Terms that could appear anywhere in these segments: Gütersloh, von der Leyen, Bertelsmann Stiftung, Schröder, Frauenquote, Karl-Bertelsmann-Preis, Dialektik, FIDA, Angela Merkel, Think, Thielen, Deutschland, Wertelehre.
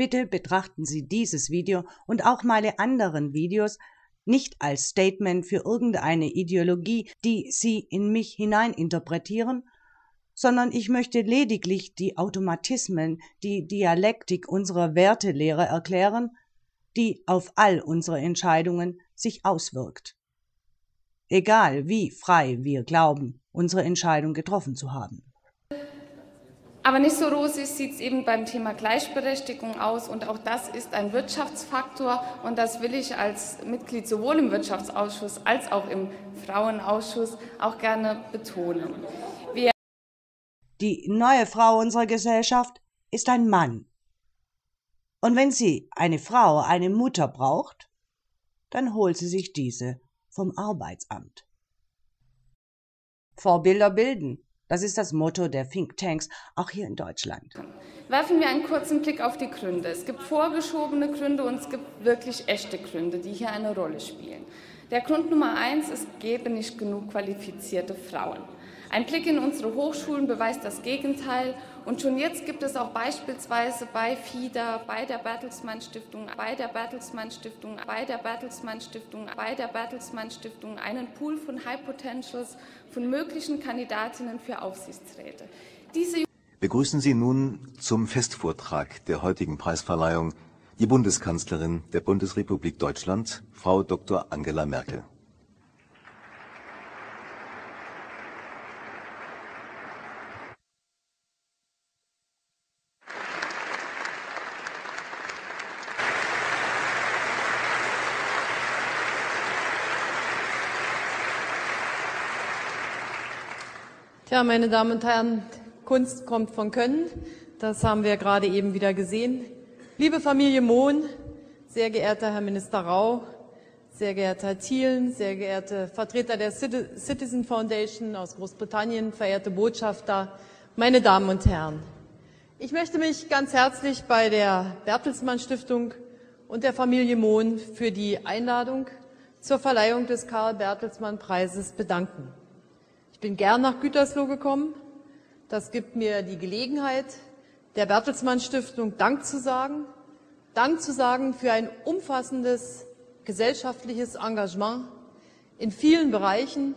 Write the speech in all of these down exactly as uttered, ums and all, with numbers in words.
Bitte betrachten Sie dieses Video und auch meine anderen Videos nicht als Statement für irgendeine Ideologie, die Sie in mich hineininterpretieren, sondern ich möchte lediglich die Automatismen, die Dialektik unserer Wertelehre erklären, die auf all unsere Entscheidungen sich auswirkt. Egal wie frei wir glauben, unsere Entscheidung getroffen zu haben. Aber nicht so rosig sieht es eben beim Thema Gleichberechtigung aus, und auch das ist ein Wirtschaftsfaktor, und das will ich als Mitglied sowohl im Wirtschaftsausschuss als auch im Frauenausschuss auch gerne betonen. Wir Die neue Frau unserer Gesellschaft ist ein Mann. Und wenn sie eine Frau, eine Mutter braucht, dann holt sie sich diese vom Arbeitsamt. Vorbilder bilden. Das ist das Motto der Thinktanks, auch hier in Deutschland. Werfen wir einen kurzen Blick auf die Gründe. Es gibt vorgeschobene Gründe und es gibt wirklich echte Gründe, die hier eine Rolle spielen. Der Grund Nummer eins ist, es gäbe nicht genug qualifizierte Frauen. Ein Blick in unsere Hochschulen beweist das Gegenteil. Und schon jetzt gibt es auch beispielsweise bei FIDA, bei der Bertelsmann Stiftung, bei der Bertelsmann Stiftung, bei der Bertelsmann Stiftung, bei der Bertelsmann Stiftung einen Pool von High Potentials von möglichen Kandidatinnen für Aufsichtsräte. Diese Begrüßen Sie nun zum Festvortrag der heutigen Preisverleihung die Bundeskanzlerin der Bundesrepublik Deutschland, Frau Doktor Angela Merkel. Ja, meine Damen und Herren, Kunst kommt von Können, das haben wir gerade eben wieder gesehen. Liebe Familie Mohn, sehr geehrter Herr Minister Rau, sehr geehrter Herr Thielen, sehr geehrte Vertreter der Citizen Foundation aus Großbritannien, verehrte Botschafter, meine Damen und Herren. Ich möchte mich ganz herzlich bei der Bertelsmann Stiftung und der Familie Mohn für die Einladung zur Verleihung des Karl-Bertelsmann-Preises bedanken. Ich bin gern nach Gütersloh gekommen. Das gibt mir die Gelegenheit, der Bertelsmann Stiftung Dank zu sagen. Dank zu sagen für ein umfassendes gesellschaftliches Engagement in vielen Bereichen.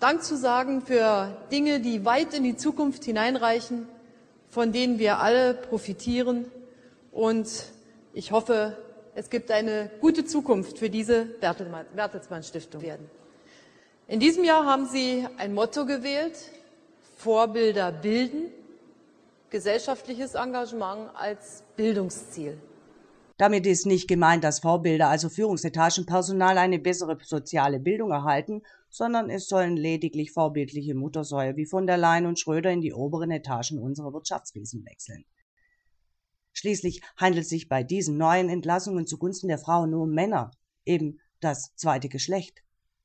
Dank zu sagen für Dinge, die weit in die Zukunft hineinreichen, von denen wir alle profitieren. Und ich hoffe, es gibt eine gute Zukunft für diese Bertelsmann Stiftung. In diesem Jahr haben Sie ein Motto gewählt, Vorbilder bilden, gesellschaftliches Engagement als Bildungsziel. Damit ist nicht gemeint, dass Vorbilder, also Führungsetagenpersonal, eine bessere soziale Bildung erhalten, sondern es sollen lediglich vorbildliche Muttersäue wie von der Leyen und Schröder in die oberen Etagen unserer Wirtschaftswesen wechseln. Schließlich handelt es sich bei diesen neuen Entlassungen zugunsten der Frauen nur um Männer, eben das zweite Geschlecht.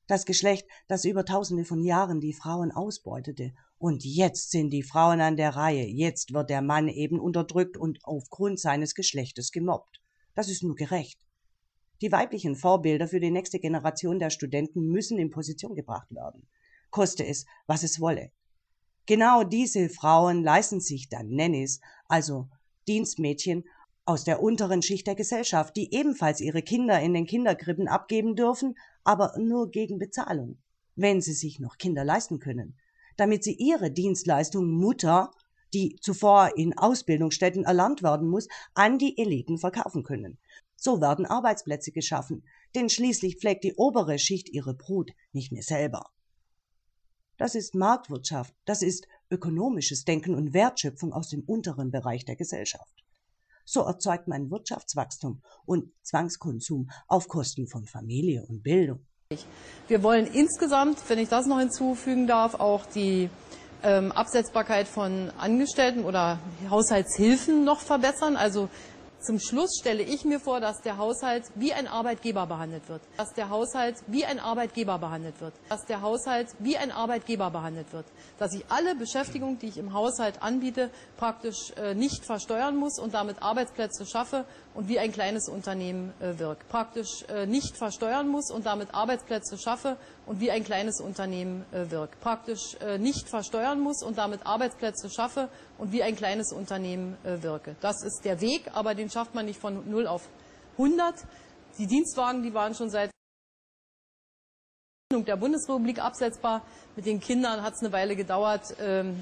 Das Geschlecht, das über tausende von Jahren die Frauen ausbeutete. Und jetzt sind die Frauen an der Reihe. Jetzt wird der Mann eben unterdrückt und aufgrund seines Geschlechtes gemobbt. Das ist nur gerecht. Die weiblichen Vorbilder für die nächste Generation der Studenten müssen in Position gebracht werden. Koste es, was es wolle. Genau diese Frauen leisten sich dann Nannies, also Dienstmädchen, aus der unteren Schicht der Gesellschaft, die ebenfalls ihre Kinder in den Kinderkrippen abgeben dürfen, aber nur gegen Bezahlung, wenn sie sich noch Kinder leisten können, damit sie ihre Dienstleistung Mutter, die zuvor in Ausbildungsstätten erlernt werden muss, an die Eliten verkaufen können. So werden Arbeitsplätze geschaffen, denn schließlich pflegt die obere Schicht ihre Brut nicht mehr selber. Das ist Marktwirtschaft, das ist ökonomisches Denken und Wertschöpfung aus dem unteren Bereich der Gesellschaft. So erzeugt man Wirtschaftswachstum und Zwangskonsum auf Kosten von Familie und Bildung. Wir wollen insgesamt, wenn ich das noch hinzufügen darf, auch die ähm, Absetzbarkeit von Angestellten oder Haushaltshilfen noch verbessern. Also zum Schluss stelle ich mir vor, dass der Haushalt wie ein Arbeitgeber behandelt wird. Dass der Haushalt wie ein Arbeitgeber behandelt wird. Dass der Haushalt wie ein Arbeitgeber behandelt wird. Dass ich alle Beschäftigung, die ich im Haushalt anbiete, praktisch äh, nicht versteuern muss und damit Arbeitsplätze schaffe und wie ein kleines Unternehmen äh, wirke. Praktisch äh, nicht versteuern muss und damit Arbeitsplätze schaffe und wie ein kleines Unternehmen äh, wirke. Praktisch äh, nicht versteuern muss und damit Arbeitsplätze schaffe und wie ein kleines Unternehmen äh, wirke. Das ist der Weg, aber den schafft man nicht von null auf hundert. Die Dienstwagen, die waren schon seit der Bundesrepublik absetzbar. Mit den Kindern hat es eine Weile gedauert.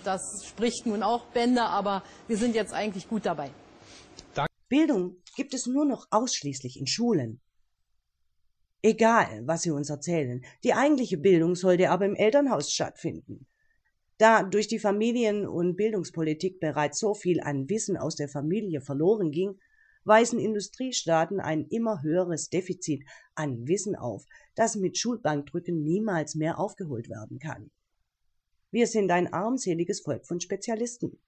Das spricht nun auch Bände, aber wir sind jetzt eigentlich gut dabei. Bildung gibt es nur noch ausschließlich in Schulen. Egal, was Sie uns erzählen, die eigentliche Bildung sollte aber im Elternhaus stattfinden. Da durch die Familien- und Bildungspolitik bereits so viel an Wissen aus der Familie verloren ging, weisen Industriestaaten ein immer höheres Defizit an Wissen auf, das mit Schulbankdrücken niemals mehr aufgeholt werden kann. Wir sind ein armseliges Volk von Spezialisten.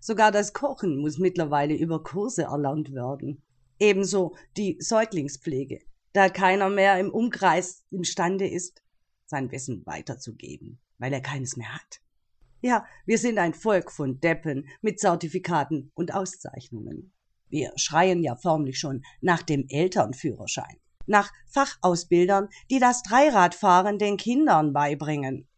Sogar das Kochen muss mittlerweile über Kurse erlernt werden. Ebenso die Säuglingspflege, da keiner mehr im Umkreis imstande ist, sein Wissen weiterzugeben, weil er keines mehr hat. Ja, wir sind ein Volk von Deppen mit Zertifikaten und Auszeichnungen. Wir schreien ja förmlich schon nach dem Elternführerschein, nach Fachausbildern, die das Dreiradfahren den Kindern beibringen.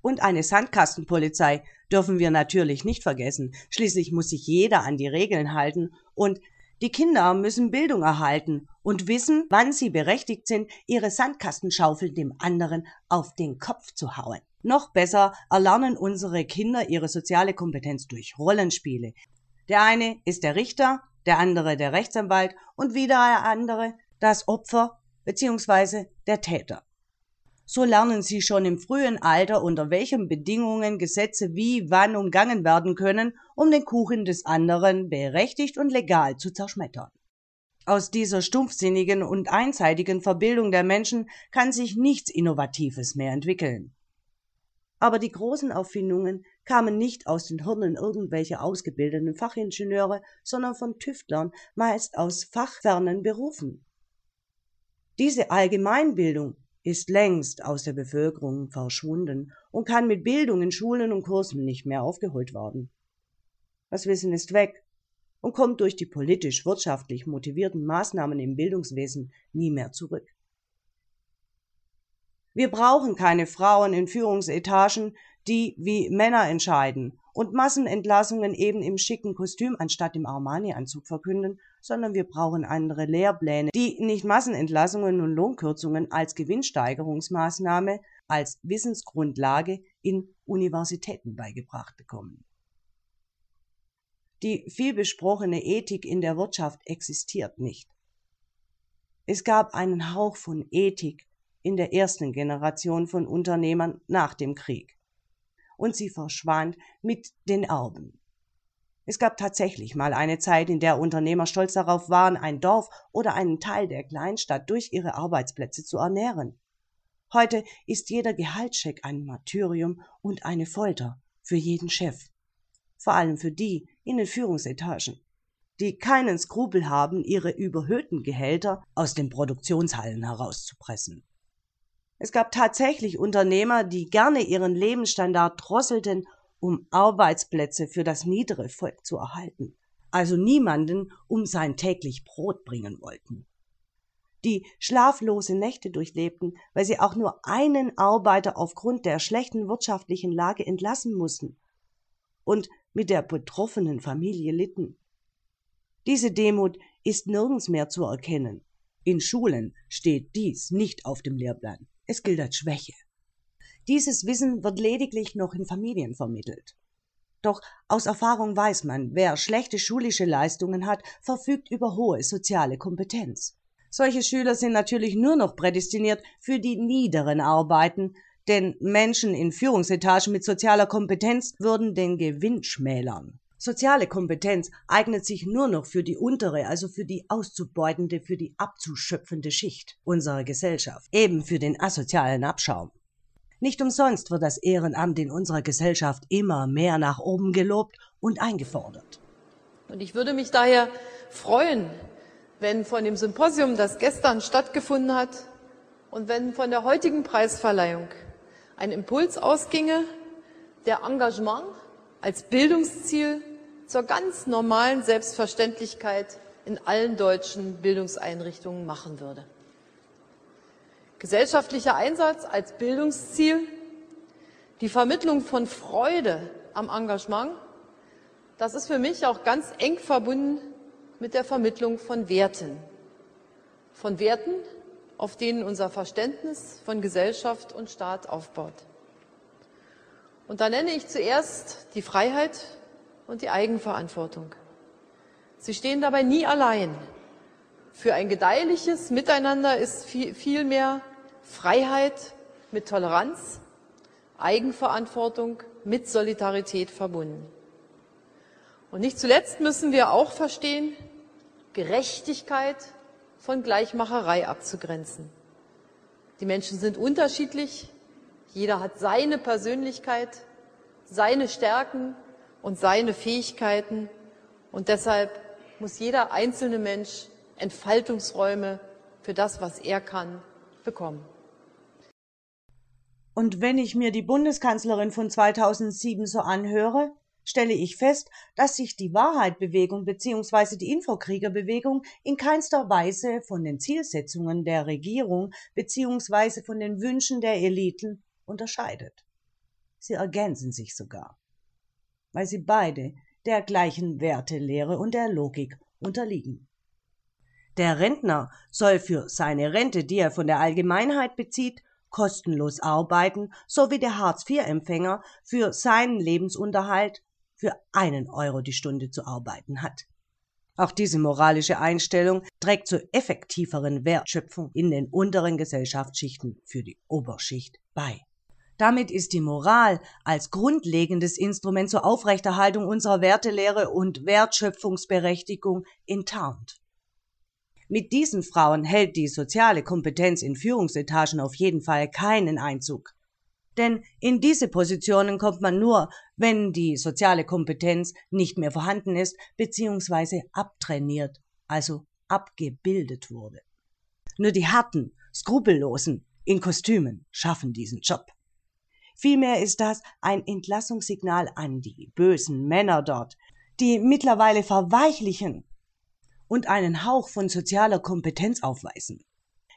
Und eine Sandkastenpolizei dürfen wir natürlich nicht vergessen. Schließlich muss sich jeder an die Regeln halten und die Kinder müssen Bildung erhalten und wissen, wann sie berechtigt sind, ihre Sandkastenschaufel dem anderen auf den Kopf zu hauen. Noch besser erlernen unsere Kinder ihre soziale Kompetenz durch Rollenspiele. Der eine ist der Richter, der andere der Rechtsanwalt und wieder der andere das Opfer bzw. der Täter. So lernen sie schon im frühen Alter, unter welchen Bedingungen Gesetze wie wann umgangen werden können, um den Kuchen des anderen berechtigt und legal zu zerschmettern. Aus dieser stumpfsinnigen und einseitigen Verbildung der Menschen kann sich nichts Innovatives mehr entwickeln. Aber die großen Erfindungen kamen nicht aus den Hirnen irgendwelcher ausgebildeten Fachingenieure, sondern von Tüftlern, meist aus fachfernen Berufen. Diese Allgemeinbildung ist längst aus der Bevölkerung verschwunden und kann mit Bildung in Schulen und Kursen nicht mehr aufgeholt werden. Das Wissen ist weg und kommt durch die politisch-wirtschaftlich motivierten Maßnahmen im Bildungswesen nie mehr zurück. Wir brauchen keine Frauen in Führungsetagen, die wie Männer entscheiden und Massenentlassungen eben im schicken Kostüm anstatt im Armani-Anzug verkünden, sondern wir brauchen andere Lehrpläne, die nicht Massenentlassungen und Lohnkürzungen als Gewinnsteigerungsmaßnahme, als Wissensgrundlage in Universitäten beigebracht bekommen. Die vielbesprochene Ethik in der Wirtschaft existiert nicht. Es gab einen Hauch von Ethik in der ersten Generation von Unternehmern nach dem Krieg. Und sie verschwand mit den Erben. Es gab tatsächlich mal eine Zeit, in der Unternehmer stolz darauf waren, ein Dorf oder einen Teil der Kleinstadt durch ihre Arbeitsplätze zu ernähren. Heute ist jeder Gehaltscheck ein Martyrium und eine Folter für jeden Chef. Vor allem für die in den Führungsetagen, die keinen Skrupel haben, ihre überhöhten Gehälter aus den Produktionshallen herauszupressen. Es gab tatsächlich Unternehmer, die gerne ihren Lebensstandard drosselten, um Arbeitsplätze für das niedere Volk zu erhalten, also niemanden um sein täglich Brot bringen wollten. Die schlaflose Nächte durchlebten, weil sie auch nur einen Arbeiter aufgrund der schlechten wirtschaftlichen Lage entlassen mussten und mit der betroffenen Familie litten. Diese Demut ist nirgends mehr zu erkennen. In Schulen steht dies nicht auf dem Lehrplan. Es gilt als Schwäche. Dieses Wissen wird lediglich noch in Familien vermittelt. Doch aus Erfahrung weiß man, wer schlechte schulische Leistungen hat, verfügt über hohe soziale Kompetenz. Solche Schüler sind natürlich nur noch prädestiniert für die niederen Arbeiten, denn Menschen in Führungsetagen mit sozialer Kompetenz würden den Gewinn schmälern. Soziale Kompetenz eignet sich nur noch für die untere, also für die auszubeutende, für die abzuschöpfende Schicht unserer Gesellschaft, eben für den asozialen Abschaum. Nicht umsonst wird das Ehrenamt in unserer Gesellschaft immer mehr nach oben gelobt und eingefordert. Und ich würde mich daher freuen, wenn von dem Symposium, das gestern stattgefunden hat, und wenn von der heutigen Preisverleihung ein Impuls ausginge, der Engagement als Bildungsziel zur ganz normalen Selbstverständlichkeit in allen deutschen Bildungseinrichtungen machen würde. Gesellschaftlicher Einsatz als Bildungsziel, die Vermittlung von Freude am Engagement, das ist für mich auch ganz eng verbunden mit der Vermittlung von Werten. Von Werten, auf denen unser Verständnis von Gesellschaft und Staat aufbaut. Und da nenne ich zuerst die Freiheit und die Eigenverantwortung. Sie stehen dabei nie allein. Für ein gedeihliches Miteinander ist vielmehr Freiheit mit Toleranz, Eigenverantwortung mit Solidarität verbunden. Und nicht zuletzt müssen wir auch verstehen, Gerechtigkeit von Gleichmacherei abzugrenzen. Die Menschen sind unterschiedlich, jeder hat seine Persönlichkeit, seine Stärken und seine Fähigkeiten und deshalb muss jeder einzelne Mensch Entfaltungsräume für das, was er kann, bekommen. Und wenn ich mir die Bundeskanzlerin von zweitausendsieben so anhöre, stelle ich fest, dass sich die Wahrheit-Bewegung bzw. die Infokrieger-Bewegung in keinster Weise von den Zielsetzungen der Regierung bzw. von den Wünschen der Eliten unterscheidet. Sie ergänzen sich sogar, weil sie beide der gleichen Wertelehre und der Logik unterliegen. Der Rentner soll für seine Rente, die er von der Allgemeinheit bezieht, kostenlos arbeiten, so wie der Hartz-vier-Empfänger für seinen Lebensunterhalt für einen Euro die Stunde zu arbeiten hat. Auch diese moralische Einstellung trägt zu effektiveren Wertschöpfung in den unteren Gesellschaftsschichten für die Oberschicht bei. Damit ist die Moral als grundlegendes Instrument zur Aufrechterhaltung unserer Wertelehre und Wertschöpfungsberechtigung enttarnt. Mit diesen Frauen hält die soziale Kompetenz in Führungsetagen auf jeden Fall keinen Einzug. Denn in diese Positionen kommt man nur, wenn die soziale Kompetenz nicht mehr vorhanden ist bzw. abtrainiert, also abgebildet wurde. Nur die harten, skrupellosen in Kostümen schaffen diesen Job. Vielmehr ist das ein Entlassungssignal an die bösen Männer dort, die mittlerweile verweichlichen und einen Hauch von sozialer Kompetenz aufweisen.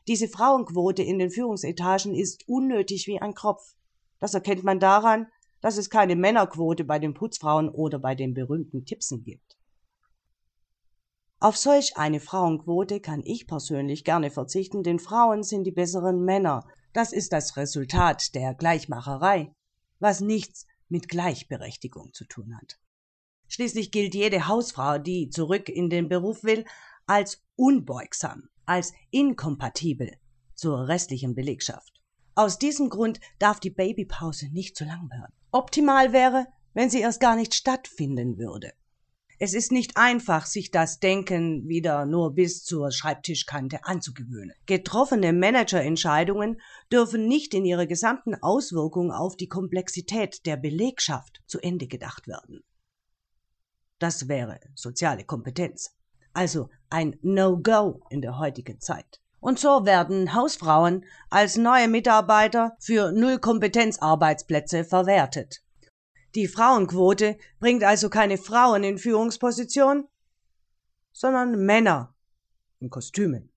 Diese Frauenquote in den Führungsetagen ist unnötig wie ein Kropf. Das erkennt man daran, dass es keine Männerquote bei den Putzfrauen oder bei den berühmten Tippsen gibt. Auf solch eine Frauenquote kann ich persönlich gerne verzichten, denn Frauen sind die besseren Männer. Das ist das Resultat der Gleichmacherei, was nichts mit Gleichberechtigung zu tun hat. Schließlich gilt jede Hausfrau, die zurück in den Beruf will, als unbeugsam, als inkompatibel zur restlichen Belegschaft. Aus diesem Grund darf die Babypause nicht zu lang werden. Optimal wäre, wenn sie erst gar nicht stattfinden würde. Es ist nicht einfach, sich das Denken wieder nur bis zur Schreibtischkante anzugewöhnen. Getroffene Managerentscheidungen dürfen nicht in ihrer gesamten Auswirkung auf die Komplexität der Belegschaft zu Ende gedacht werden. Das wäre soziale Kompetenz. Also ein No-Go in der heutigen Zeit. Und so werden Hausfrauen als neue Mitarbeiter für Null-Kompetenz-Arbeitsplätze verwertet. Die Frauenquote bringt also keine Frauen in Führungspositionen, sondern Männer in Kostümen.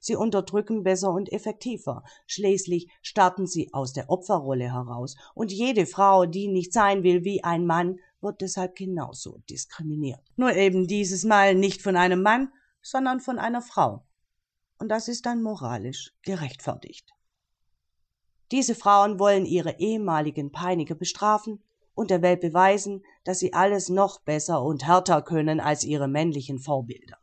Sie unterdrücken besser und effektiver. Schließlich starten sie aus der Opferrolle heraus. Und jede Frau, die nicht sein will wie ein Mann, wird deshalb genauso diskriminiert. Nur eben dieses Mal nicht von einem Mann, sondern von einer Frau. Und das ist dann moralisch gerechtfertigt. Diese Frauen wollen ihre ehemaligen Peiniger bestrafen und der Welt beweisen, dass sie alles noch besser und härter können als ihre männlichen Vorbilder.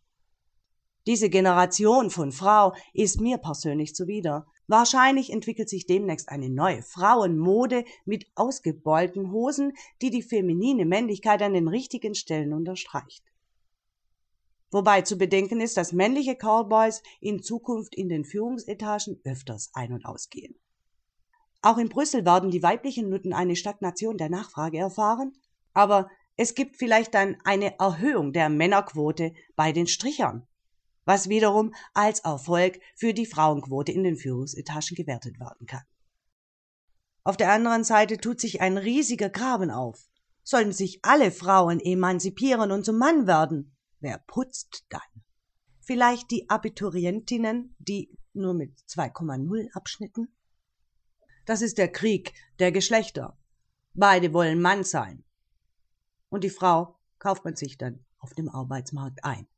Diese Generation von Frau ist mir persönlich zuwider. Wahrscheinlich entwickelt sich demnächst eine neue Frauenmode mit ausgebeulten Hosen, die die feminine Männlichkeit an den richtigen Stellen unterstreicht. Wobei zu bedenken ist, dass männliche Cowboys in Zukunft in den Führungsetagen öfters ein- und ausgehen. Auch in Brüssel werden die weiblichen Nutten eine Stagnation der Nachfrage erfahren, aber es gibt vielleicht dann eine Erhöhung der Männerquote bei den Strichern, was wiederum als Erfolg für die Frauenquote in den Führungsetagen gewertet werden kann. Auf der anderen Seite tut sich ein riesiger Graben auf. Sollten sich alle Frauen emanzipieren und zum Mann werden, wer putzt dann? Vielleicht die Abiturientinnen, die nur mit zwei Komma null abschnitten? Das ist der Krieg der Geschlechter. Beide wollen Mann sein. Und die Frau kauft man sich dann auf dem Arbeitsmarkt ein.